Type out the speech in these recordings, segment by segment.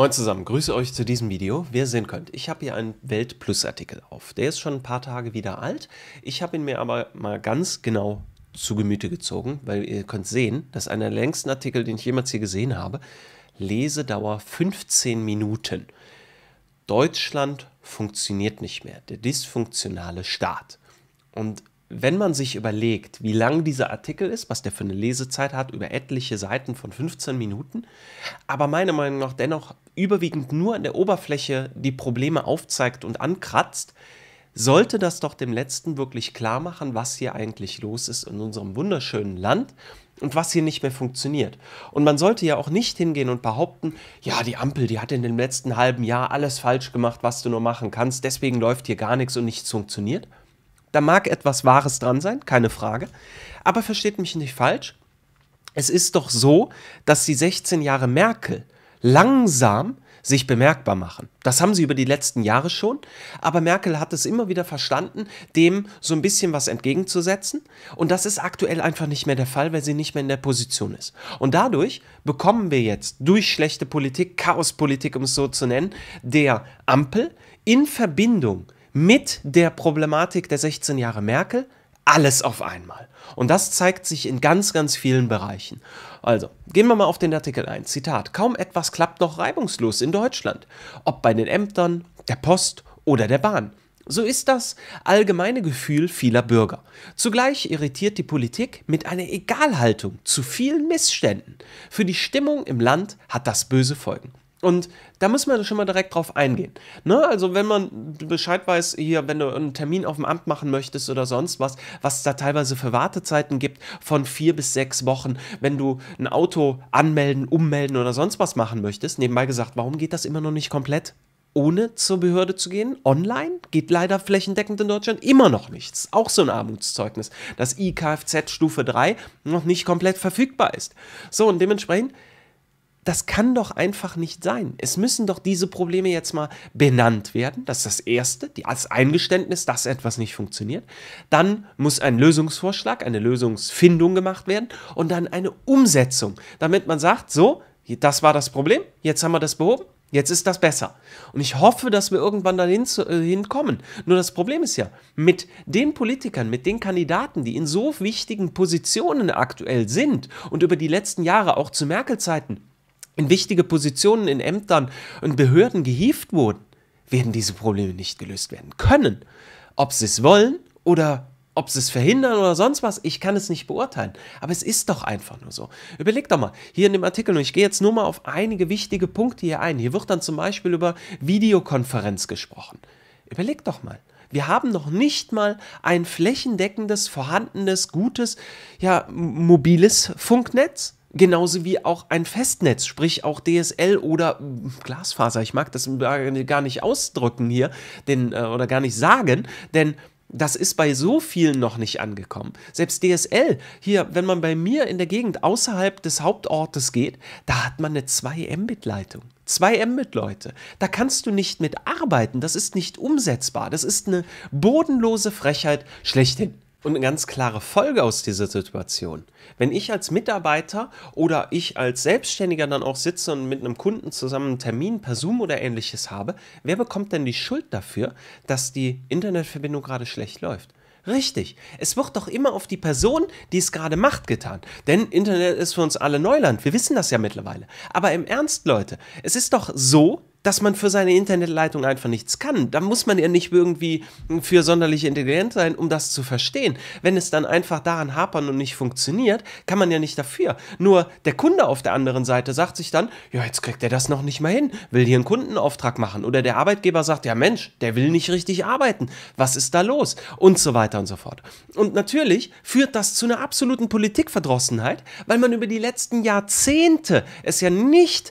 Moin zusammen, grüße euch zu diesem Video. Wie ihr sehen könnt, ich habe hier einen Weltplus-Artikel auf. Der ist schon ein paar Tage wieder alt. Ich habe ihn mir aber mal ganz genau zu Gemüte gezogen, weil ihr könnt sehen, dass einer der längsten Artikel, den ich jemals hier gesehen habe, Lesedauer 15 Minuten. Deutschland funktioniert nicht mehr, der dysfunktionale Staat. Und wenn man sich überlegt, wie lang dieser Artikel ist, was der für eine Lesezeit hat, über etliche Seiten von 15 Minuten, aber meiner Meinung nach dennoch überwiegend nur an der Oberfläche die Probleme aufzeigt und ankratzt, sollte das doch dem Letzten wirklich klar machen, was hier eigentlich los ist in unserem wunderschönen Land und was hier nicht mehr funktioniert. Und man sollte ja auch nicht hingehen und behaupten, ja, die Ampel, die hat in dem letzten halben Jahr alles falsch gemacht, was du nur machen kannst, deswegen läuft hier gar nichts und nichts funktioniert. Da mag etwas Wahres dran sein, keine Frage, aber versteht mich nicht falsch, es ist doch so, dass die 16 Jahre Merkel langsam sich bemerkbar machen. Das haben sie über die letzten Jahre schon, aber Merkel hat es immer wieder verstanden, dem so ein bisschen was entgegenzusetzen, und das ist aktuell einfach nicht mehr der Fall, weil sie nicht mehr in der Position ist. Und dadurch bekommen wir jetzt durch schlechte Politik, Chaospolitik, um es so zu nennen, der Ampel in Verbindung mit der Problematik der 16 Jahre Merkel alles auf einmal. Und das zeigt sich in ganz, ganz vielen Bereichen. Also, gehen wir mal auf den Artikel ein. Zitat: Kaum etwas klappt noch reibungslos in Deutschland. Ob bei den Ämtern, der Post oder der Bahn. So ist das allgemeine Gefühl vieler Bürger. Zugleich irritiert die Politik mit einer Egalhaltung zu vielen Missständen. Für die Stimmung im Land hat das böse Folgen. Und da muss man schon mal direkt drauf eingehen. Ne? Also wenn man Bescheid weiß, hier, wenn du einen Termin auf dem Amt machen möchtest oder sonst was, was da teilweise für Wartezeiten gibt von 4 bis 6 Wochen, wenn du ein Auto anmelden, ummelden oder sonst was machen möchtest. Nebenbei gesagt, warum geht das immer noch nicht komplett ohne zur Behörde zu gehen? Online geht leider flächendeckend in Deutschland immer noch nichts. Auch so ein Armutszeugnis, dass IKFZ Stufe 3 noch nicht komplett verfügbar ist. So, und dementsprechend, das kann doch einfach nicht sein. Es müssen doch diese Probleme jetzt mal benannt werden. Das ist das Erste, als Eingeständnis, dass etwas nicht funktioniert. Dann muss ein Lösungsvorschlag, eine Lösungsfindung gemacht werden und dann eine Umsetzung, damit man sagt, so, das war das Problem, jetzt haben wir das behoben, jetzt ist das besser. Und ich hoffe, dass wir irgendwann dahin hinkommen. Nur das Problem ist ja, mit den Politikern, mit den Kandidaten, die in so wichtigen Positionen aktuell sind und über die letzten Jahre auch zu Merkel-Zeiten in wichtige Positionen in Ämtern und Behörden gehievt wurden, werden diese Probleme nicht gelöst werden können. Ob sie es wollen oder ob sie es verhindern oder sonst was, ich kann es nicht beurteilen. Aber es ist doch einfach nur so. Überlegt doch mal, hier in dem Artikel, und ich gehe jetzt nur mal auf einige wichtige Punkte hier ein. Hier wird dann zum Beispiel über Videokonferenz gesprochen. Überlegt doch mal. Wir haben noch nicht mal ein flächendeckendes, vorhandenes, gutes, ja, mobiles Funknetz. Genauso wie auch ein Festnetz, sprich auch DSL oder Glasfaser. Ich mag das gar nicht ausdrücken hier, oder gar nicht sagen, denn das ist bei so vielen noch nicht angekommen. Selbst DSL, hier, wenn man bei mir in der Gegend außerhalb des Hauptortes geht, da hat man eine 2-Mbit-Leitung. 2 Mbit, Leute. Da kannst du nicht mit arbeiten, das ist nicht umsetzbar. Das ist eine bodenlose Frechheit schlechthin. Und eine ganz klare Folge aus dieser Situation. Wenn ich als Mitarbeiter oder ich als Selbstständiger dann auch sitze und mit einem Kunden zusammen einen Termin per Zoom oder ähnliches habe, wer bekommt denn die Schuld dafür, dass die Internetverbindung gerade schlecht läuft? Richtig, es wird doch immer auf die Person, die es gerade macht, getan. Denn Internet ist für uns alle Neuland, wir wissen das ja mittlerweile. Aber im Ernst, Leute, es ist doch so, dass man für seine Internetleitung einfach nichts kann. Da muss man ja nicht irgendwie für sonderlich intelligent sein, um das zu verstehen. Wenn es dann einfach daran hapern und nicht funktioniert, kann man ja nicht dafür. Nur der Kunde auf der anderen Seite sagt sich dann, ja, jetzt kriegt er das noch nicht mal hin, will hier einen Kundenauftrag machen. Oder der Arbeitgeber sagt, ja Mensch, der will nicht richtig arbeiten. Was ist da los? Und so weiter und so fort. Und natürlich führt das zu einer absoluten Politikverdrossenheit, weil man über die letzten Jahrzehnte es ja nicht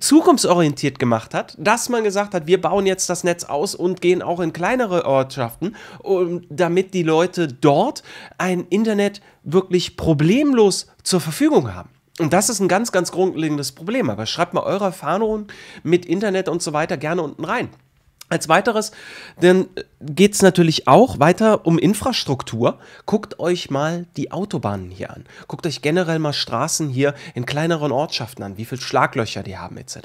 zukunftsorientiert gemacht hat, dass man gesagt hat, wir bauen jetzt das Netz aus und gehen auch in kleinere Ortschaften, damit die Leute dort ein Internet wirklich problemlos zur Verfügung haben. Und das ist ein ganz, ganz grundlegendes Problem. Aber schreibt mal eure Erfahrungen mit Internet und so weiter gerne unten rein. Als weiteres, dann geht es natürlich auch weiter um Infrastruktur. Guckt euch mal die Autobahnen hier an. Guckt euch generell mal Straßen hier in kleineren Ortschaften an, wie viele Schlaglöcher die haben etc.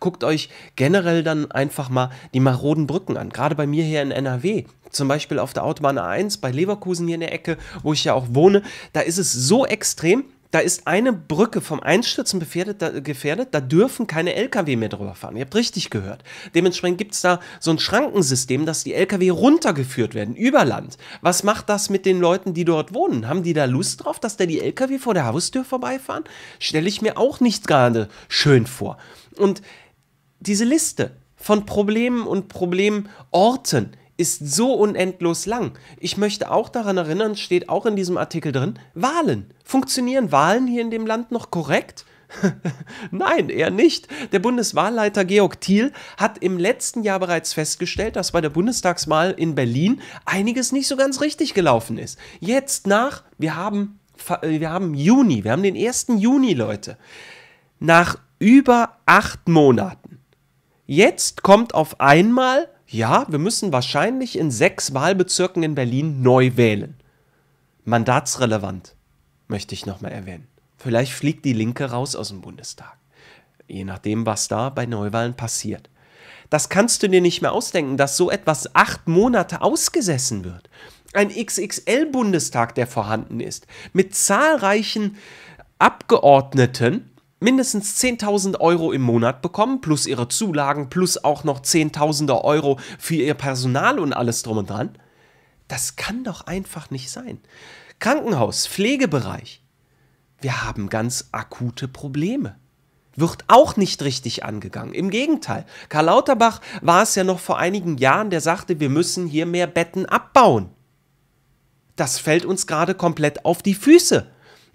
Guckt euch generell dann einfach mal die maroden Brücken an. Gerade bei mir hier in NRW, zum Beispiel auf der Autobahn A1 bei Leverkusen hier in der Ecke, wo ich ja auch wohne, da ist es so extrem. Da ist eine Brücke vom Einstürzen gefährdet, da dürfen keine LKW mehr drüber fahren. Ihr habt richtig gehört. Dementsprechend gibt es da so ein Schrankensystem, dass die LKW runtergeführt werden, über Land. Was macht das mit den Leuten, die dort wohnen? Haben die da Lust drauf, dass da die LKW vor der Haustür vorbeifahren? Stelle ich mir auch nicht gerade schön vor. Und diese Liste von Problemen und Problemorten ist so unendlos lang. Ich möchte auch daran erinnern, steht auch in diesem Artikel drin, Wahlen. Funktionieren Wahlen hier in dem Land noch korrekt? Nein, eher nicht. Der Bundeswahlleiter Georg Thiel hat im letzten Jahr bereits festgestellt, dass bei der Bundestagswahl in Berlin einiges nicht so ganz richtig gelaufen ist. Jetzt nach, wir haben Juni, wir haben den 1. Juni, Leute. Nach über 8 Monaten. Jetzt kommt auf einmal: Ja, wir müssen wahrscheinlich in 6 Wahlbezirken in Berlin neu wählen. Mandatsrelevant, möchte ich nochmal erwähnen. Vielleicht fliegt die Linke raus aus dem Bundestag. Je nachdem, was da bei Neuwahlen passiert. Das kannst du dir nicht mehr ausdenken, dass so etwas 8 Monate ausgesessen wird. Ein XXL-Bundestag, der vorhanden ist, mit zahlreichen Abgeordneten, mindestens 10.000 Euro im Monat bekommen, plus ihre Zulagen, plus auch noch Zehntausende Euro für ihr Personal und alles drum und dran. Das kann doch einfach nicht sein. Krankenhaus, Pflegebereich, wir haben ganz akute Probleme. Wird auch nicht richtig angegangen. Im Gegenteil, Karl Lauterbach war es ja noch vor einigen Jahren, der sagte, wir müssen hier mehr Betten abbauen. Das fällt uns gerade komplett auf die Füße.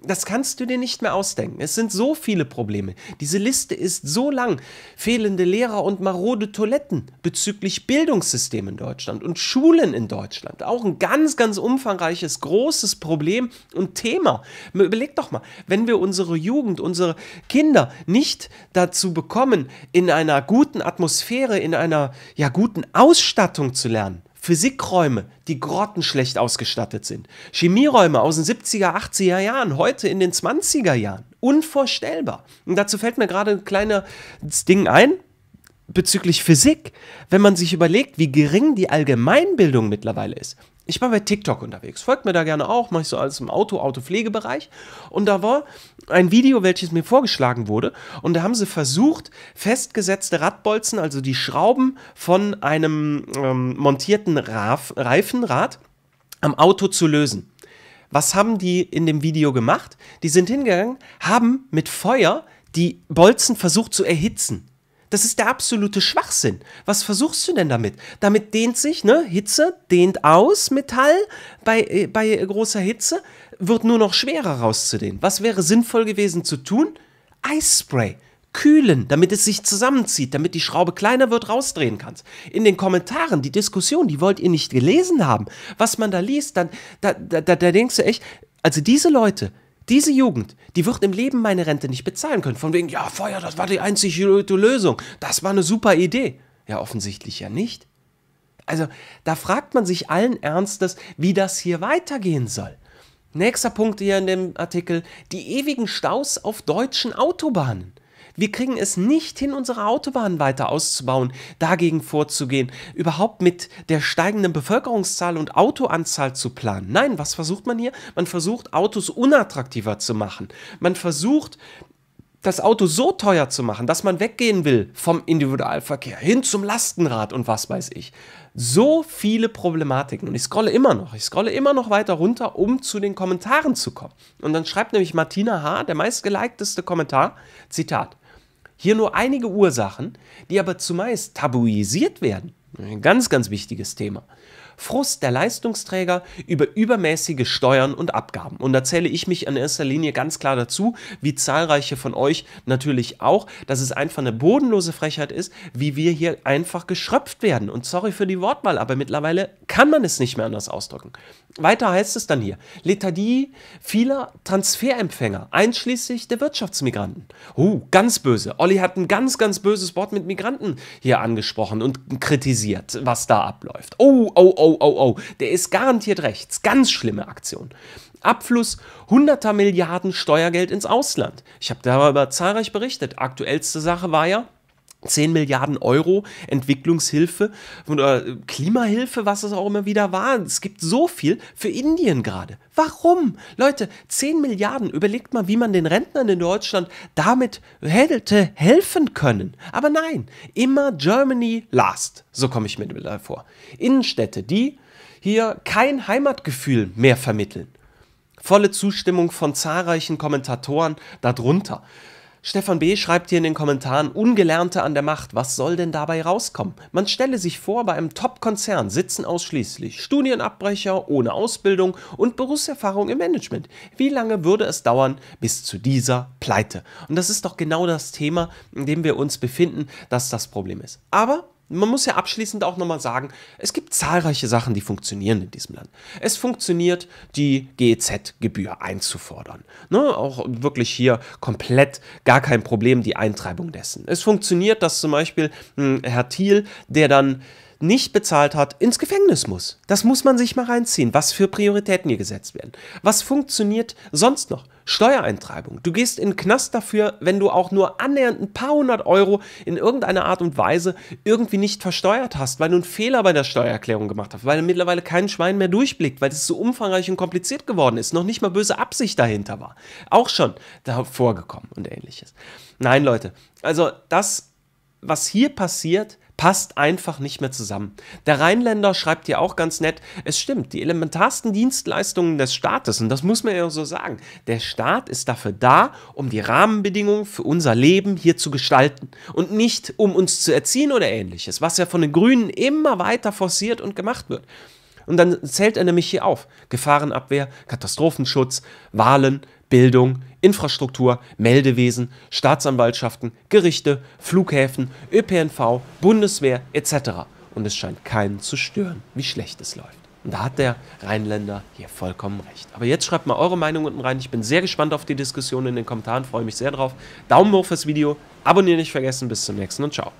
Das kannst du dir nicht mehr ausdenken. Es sind so viele Probleme. Diese Liste ist so lang. Fehlende Lehrer und marode Toiletten bezüglich Bildungssystem in Deutschland und Schulen in Deutschland. Auch ein ganz, ganz umfangreiches, großes Problem und Thema. Überleg doch mal, wenn wir unsere Jugend, unsere Kinder nicht dazu bekommen, in einer guten Atmosphäre, in einer ja, guten Ausstattung zu lernen. Physikräume, die grottenschlecht ausgestattet sind. Chemieräume aus den 70er, 80er Jahren, heute in den 20er Jahren. Unvorstellbar. Und dazu fällt mir gerade ein kleines Ding ein, bezüglich Physik. Wenn man sich überlegt, wie gering die Allgemeinbildung mittlerweile ist. Ich war bei TikTok unterwegs, folgt mir da gerne auch, mache ich so alles im Autopflegebereich. Und da war ein Video, welches mir vorgeschlagen wurde. Und da haben sie versucht, festgesetzte Radbolzen, also die Schrauben von einem montierten Reifenrad am Auto zu lösen. Was haben die in dem Video gemacht? Die sind hingegangen, haben mit Feuer die Bolzen versucht zu erhitzen. Das ist der absolute Schwachsinn. Was versuchst du denn damit? Damit dehnt sich, ne, Hitze dehnt aus, Metall bei großer Hitze wird nur noch schwerer rauszudehnen. Was wäre sinnvoll gewesen zu tun? Eisspray. Kühlen, damit es sich zusammenzieht, damit die Schraube kleiner wird, rausdrehen kannst. In den Kommentaren, die Diskussion, die wollt ihr nicht gelesen haben. Was man da liest, dann, da denkst du echt, also diese Leute, diese Jugend, die wird im Leben meine Rente nicht bezahlen können. Von wegen, ja, Feuer, das war die einzige Lösung. Das war eine super Idee. Ja, offensichtlich ja nicht. Also, da fragt man sich allen Ernstes, wie das hier weitergehen soll. Nächster Punkt hier in dem Artikel, die ewigen Staus auf deutschen Autobahnen. Wir kriegen es nicht hin, unsere Autobahnen weiter auszubauen, dagegen vorzugehen, überhaupt mit der steigenden Bevölkerungszahl und Autoanzahl zu planen. Nein, was versucht man hier? Man versucht, Autos unattraktiver zu machen. Man versucht, das Auto so teuer zu machen, dass man weggehen will vom Individualverkehr hin zum Lastenrad und was weiß ich. So viele Problematiken. Und ich scrolle immer noch weiter runter, um zu den Kommentaren zu kommen. Und dann schreibt nämlich Martina H., der meistgelikteste Kommentar, Zitat, hier nur einige Ursachen, die aber zumeist tabuisiert werden. Ein ganz, ganz wichtiges Thema. Frust der Leistungsträger über übermäßige Steuern und Abgaben. Und da zähle ich mich in erster Linie ganz klar dazu, wie zahlreiche von euch natürlich auch, dass es einfach eine bodenlose Frechheit ist, wie wir hier einfach geschröpft werden. Und sorry für die Wortwahl, aber mittlerweile kann man es nicht mehr anders ausdrücken. Weiter heißt es dann hier, Lethargie vieler Transferempfänger, einschließlich der Wirtschaftsmigranten. Ganz böse. Olli hat ein ganz, ganz böses Wort mit Migranten hier angesprochen und kritisiert, was da abläuft. Der ist garantiert rechts. Ganz schlimme Aktion. Abfluss hunderter Milliarden Steuergeld ins Ausland. Ich habe darüber zahlreich berichtet. Aktuellste Sache war ja 10 Milliarden Euro Entwicklungshilfe oder Klimahilfe, was es auch immer wieder war. Es gibt so viel für Indien gerade. Warum? Leute, 10 Milliarden, überlegt mal, wie man den Rentnern in Deutschland damit hätte helfen können. Aber nein, immer Germany last. So komme ich mir vor. Innenstädte, die hier kein Heimatgefühl mehr vermitteln. Volle Zustimmung von zahlreichen Kommentatoren darunter. Stefan B. schreibt hier in den Kommentaren, Ungelernte an der Macht, was soll denn dabei rauskommen? Man stelle sich vor, bei einem Top-Konzern sitzen ausschließlich Studienabbrecher ohne Ausbildung und Berufserfahrung im Management. Wie lange würde es dauern bis zu dieser Pleite? Und das ist doch genau das Thema, in dem wir uns befinden, dass das Problem ist. Aber man muss ja abschließend auch nochmal sagen, es gibt zahlreiche Sachen, die funktionieren in diesem Land. Es funktioniert, die GEZ-Gebühr einzufordern. Ne? Auch wirklich hier komplett gar kein Problem, die Eintreibung dessen. Es funktioniert, dass zum Beispiel Herr Thiel, der dann nicht bezahlt hat, ins Gefängnis muss. Das muss man sich mal reinziehen, was für Prioritäten hier gesetzt werden. Was funktioniert sonst noch? Steuereintreibung. Du gehst in den Knast dafür, wenn du auch nur annähernd ein paar hundert Euro in irgendeiner Art und Weise irgendwie nicht versteuert hast, weil du einen Fehler bei der Steuererklärung gemacht hast, weil mittlerweile kein Schwein mehr durchblickt, weil es so umfangreich und kompliziert geworden ist, noch nicht mal böse Absicht dahinter war. Auch schon da vorgekommen und ähnliches. Nein, Leute, also das, was hier passiert, passt einfach nicht mehr zusammen. Der Rheinländer schreibt hier auch ganz nett, es stimmt, die elementarsten Dienstleistungen des Staates, und das muss man ja so sagen, der Staat ist dafür da, um die Rahmenbedingungen für unser Leben hier zu gestalten und nicht, um uns zu erziehen oder ähnliches, was ja von den Grünen immer weiter forciert und gemacht wird. Und dann zählt er nämlich hier auf, Gefahrenabwehr, Katastrophenschutz, Wahlen, Bildung, Infrastruktur, Meldewesen, Staatsanwaltschaften, Gerichte, Flughäfen, ÖPNV, Bundeswehr etc. Und es scheint keinen zu stören, wie schlecht es läuft. Und da hat der Rheinländer hier vollkommen recht. Aber jetzt schreibt mal eure Meinung unten rein. Ich bin sehr gespannt auf die Diskussion in den Kommentaren, freue mich sehr drauf. Daumen hoch fürs Video, abonnieren nicht vergessen, bis zum nächsten und ciao.